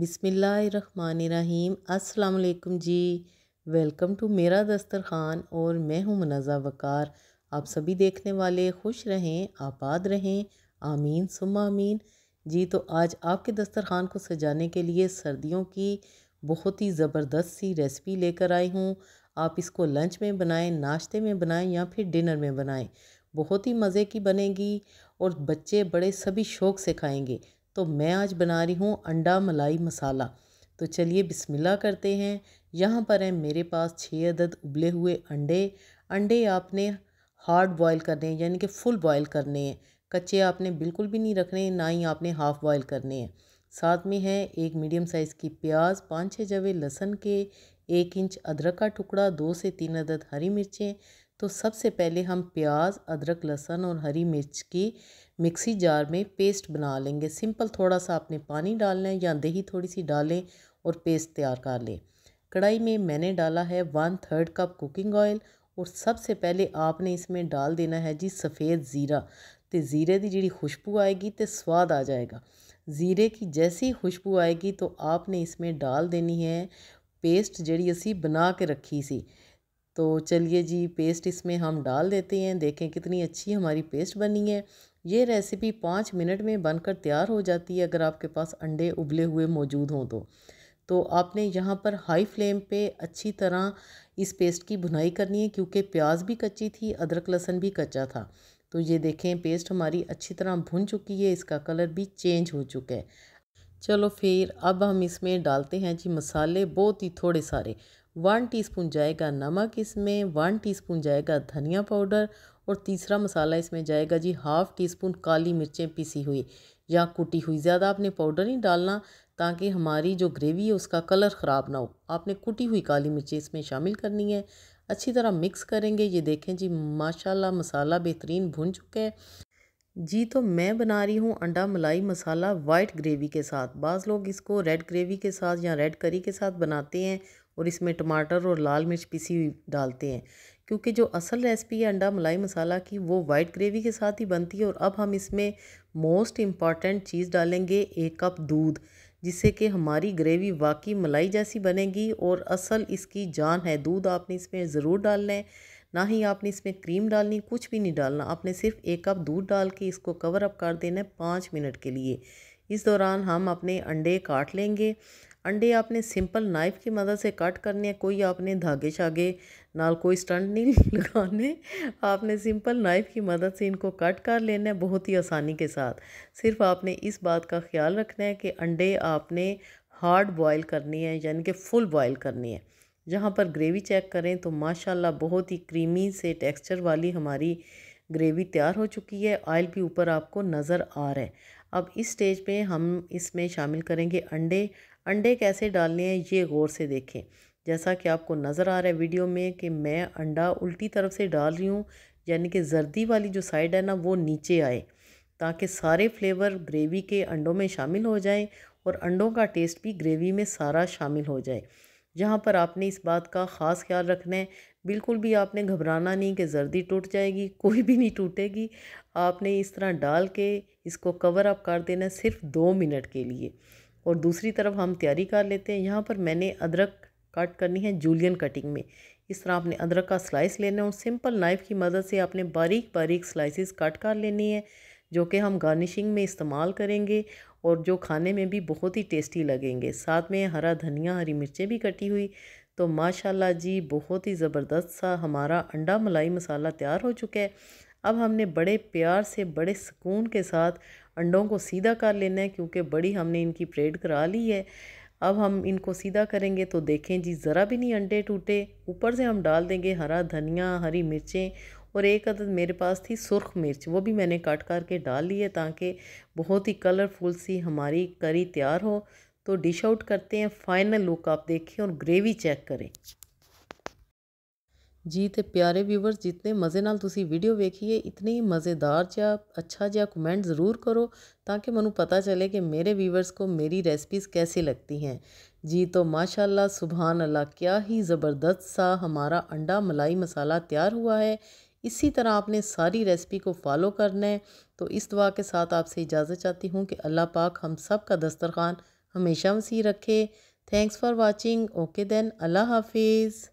बिस्मिल्लाहिर्रहमानिर्रहीम। अस्सलाम वालेकुम जी। वेलकम टू मेरा दस्तरखान और मैं हूँ मुनाजा वक़ार। आप सभी देखने वाले खुश रहें, आबाद रहें, आमीन सुम्मा आमीन जी। तो आज आपके दस्तरखान को सजाने के लिए सर्दियों की बहुत ही ज़बरदस्त सी रेसिपी लेकर आई हूँ। आप इसको लंच में बनाएं, नाश्ते में बनाएं या फिर डिनर में बनाएं। बहुत ही मज़े की बनेगी और बच्चे बड़े सभी शौक़ से खाएंगे। तो मैं आज बना रही हूँ अंडा मलाई मसाला। तो चलिए बिस्मिल्लाह करते हैं। यहाँ पर है मेरे पास 6 अदद उबले हुए अंडे। अंडे आपने हार्ड बॉयल करने हैं, यानी कि फुल बॉयल करने हैं। कच्चे आपने बिल्कुल भी नहीं रखने, ना ही आपने हाफ़ बॉयल करने हैं। साथ में है एक मीडियम साइज़ की प्याज, 5-6 जवे लहसुन के, 1 इंच अदरक का टुकड़ा, 2 से 3 अदद हरी मिर्चें। तो सबसे पहले हम प्याज, अदरक, लहसुन और हरी मिर्च की मिक्सी जार में पेस्ट बना लेंगे। सिंपल थोड़ा सा आपने पानी डालना है या दही थोड़ी सी डालें और पेस्ट तैयार कर लें। कढ़ाई में मैंने डाला है 1/3 कप कुकिंग ऑयल और सबसे पहले आपने इसमें डाल देना है जी सफ़ेद ज़ीरा। तो ज़ीरे की जी खुशबू आएगी तो स्वाद आ जाएगा। ज़ीरे की जैसी खुशबू आएगी तो आपने इसमें डाल देनी है पेस्ट जी असी बना के रखी सी। तो चलिए जी पेस्ट इसमें हम डाल देते हैं। देखें कितनी अच्छी हमारी पेस्ट बनी है। ये रेसिपी 5 मिनट में बनकर तैयार हो जाती है अगर आपके पास अंडे उबले हुए मौजूद हों। तो आपने यहाँ पर हाई फ्लेम पे अच्छी तरह इस पेस्ट की भुनाई करनी है क्योंकि प्याज भी कच्ची थी, अदरक लहसुन भी कच्चा था। तो ये देखें पेस्ट हमारी अच्छी तरह भुन चुकी है, इसका कलर भी चेंज हो चुका है। चलो फिर अब हम इसमें डालते हैं जी मसाले, बहुत ही थोड़े सारे। 1 टीस्पून जाएगा नमक इसमें, 1 टीस्पून जाएगा धनिया पाउडर और तीसरा मसाला इसमें जाएगा जी 1/2 टीस्पून काली मिर्चें पिसी हुई या कुटी हुई। ज़्यादा आपने पाउडर नहीं डालना ताकि हमारी जो ग्रेवी है उसका कलर ख़राब ना हो। आपने कुटी हुई काली मिर्चें इसमें शामिल करनी है। अच्छी तरह मिक्स करेंगे। ये देखें जी माशाल्लाह मसाला बेहतरीन भुन चुका है जी। तो मैं बना रही हूँ अंडा मलाई मसाला वाइट ग्रेवी के साथ। बाज़ लोग इसको रेड ग्रेवी के साथ या रेड करी के साथ बनाते हैं और इसमें टमाटर और लाल मिर्च पिसी हुई डालते हैं, क्योंकि जो असल रेसिपी है अंडा मलाई मसाला की वो वाइट ग्रेवी के साथ ही बनती है। और अब हम इसमें मोस्ट इम्पॉर्टेंट चीज़ डालेंगे 1 कप दूध, जिससे कि हमारी ग्रेवी वाकई मलाई जैसी बनेगी और असल इसकी जान है। दूध आपने इसमें ज़रूर डालना है, ना ही आपने इसमें क्रीम डालनी, कुछ भी नहीं डालना। आपने सिर्फ 1 कप दूध डाल के इसको कवर अप कर देना है 5 मिनट के लिए। इस दौरान हम अपने अंडे काट लेंगे। अंडे आपने सिंपल नाइफ़ की मदद से कट करने हैं, कोई आपने धागे शागे नाल कोई स्टंट नहीं लगाने। आपने सिंपल नाइफ़ की मदद से इनको कट कर लेना है बहुत ही आसानी के साथ। सिर्फ आपने इस बात का ख्याल रखना है कि अंडे आपने हार्ड बॉयल करनी है, यानी कि फुल बॉयल करनी है। जहाँ पर ग्रेवी चेक करें तो माशाल्लाह बहुत ही क्रीमी से टेक्सचर वाली हमारी ग्रेवी तैयार हो चुकी है। ऑयल भी ऊपर आपको नज़र आ रहा है। अब इस स्टेज पे हम इसमें शामिल करेंगे अंडे। अंडे कैसे डालने हैं ये गौर से देखें। जैसा कि आपको नज़र आ रहा है वीडियो में कि मैं अंडा उल्टी तरफ से डाल रही हूँ, यानी कि जर्दी वाली जो साइड है ना वो नीचे आए, ताकि सारे फ्लेवर ग्रेवी के अंडों में शामिल हो जाएं और अंडों का टेस्ट भी ग्रेवी में सारा शामिल हो जाए। यहाँ पर आपने इस बात का ख़ास ख्याल रखना है, बिल्कुल भी आपने घबराना नहीं कि जर्दी टूट जाएगी, कोई भी नहीं टूटेगी। आपने इस तरह डाल के इसको कवर अप कर देना सिर्फ 2 मिनट के लिए। और दूसरी तरफ हम तैयारी कर लेते हैं। यहाँ पर मैंने अदरक कट करनी है जूलियन कटिंग में। इस तरह आपने अदरक का स्लाइस लेना है और सिंपल नाइफ़ की मदद से आपने बारीक बारीक स्लाइसेस कट कर लेनी है, जो कि हम गार्निशिंग में इस्तेमाल करेंगे और जो खाने में भी बहुत ही टेस्टी लगेंगे। साथ में हरा धनिया, हरी मिर्चें भी कटी हुई। तो माशाल्लाह जी बहुत ही ज़बरदस्त सा हमारा अंडा मलाई मसाला तैयार हो चुका है। अब हमने बड़े प्यार से, बड़े सुकून के साथ अंडों को सीधा कर लेना है, क्योंकि बड़ी हमने इनकी प्लेट करा ली है। अब हम इनको सीधा करेंगे तो देखें जी ज़रा भी नहीं अंडे टूटे। ऊपर से हम डाल देंगे हरा धनिया, हरी मिर्चें और 1 अदद मेरे पास थी सुर्ख मिर्च, वो भी मैंने काट करके डाल ली है ताकि बहुत ही कलरफुल सी हमारी करी तैयार हो। तो डिश आउट करते हैं। फाइनल लुक आप देखें और ग्रेवी चेक करें जी। तो प्यारे व्यूवर्स, जितने मज़े नाल तुसी वीडियो देखिए इतने ही मज़ेदार जा अच्छा जा कमेंट जरूर करो, ताकि मैं पता चले कि मेरे व्यूवर्स को मेरी रेसिपीज़ कैसी लगती हैं जी। तो माशाल्लाह सुभान अल्लाह, क्या ही ज़बरदस्त सा हमारा अंडा मलाई मसाला तैयार हुआ है। इसी तरह आपने सारी रेसिपी को फॉलो करना है। तो इस दुआ के साथ आपसे इजाज़त चाहती हूँ कि अल्लाह पाक हम सब का दस्तरखान हमेशा वसी रखे। Thanks for watching. Okay then, अल्लाह हाफिज़।